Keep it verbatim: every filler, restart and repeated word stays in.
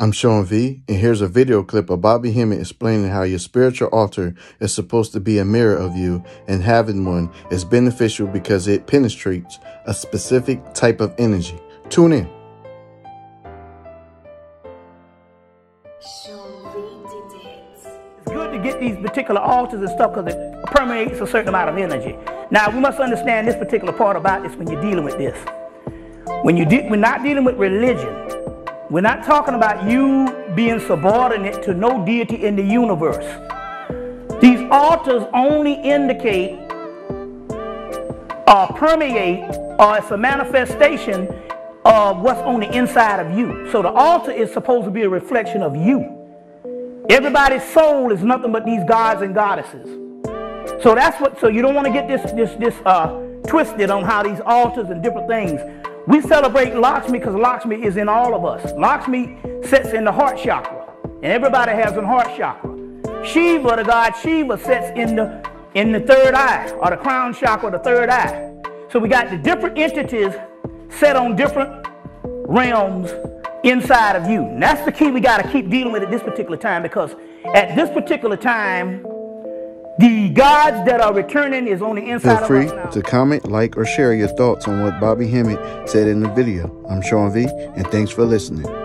I'm Sean V, and here's a video clip of Bobby Hemmitt explaining how your spiritual altar is supposed to be a mirror of you, and having one is beneficial because it penetrates a specific type of energy. Tune in. It's good to get these particular altars and stuff because it permeates a certain amount of energy. Now, we must understand this particular part about this when you're dealing with this. When you de- we're not dealing with religion. We're not talking about you being subordinate to no deity in the universe. These altars only indicate or permeate, or it's a manifestation of what's on the inside of you. So the altar is supposed to be a reflection of you. Everybody's soul is nothing but these gods and goddesses. So that's what. So you don't want to get this this this uh, twisted on how these altars and different things. We celebrate Lakshmi because Lakshmi is in all of us. Lakshmi sits in the heart chakra, and everybody has a heart chakra. Shiva, the god Shiva, sits in the, in the third eye, or the crown chakra, the third eye. So we got the different entities set on different realms inside of you. And that's the key we got to keep dealing with at this particular time, because at this particular time, the gods that are returning is on the inside of us. Feel free to comment, like, or share your thoughts on what Bobby Hemmitt said in the video. I'm Sean V, and thanks for listening.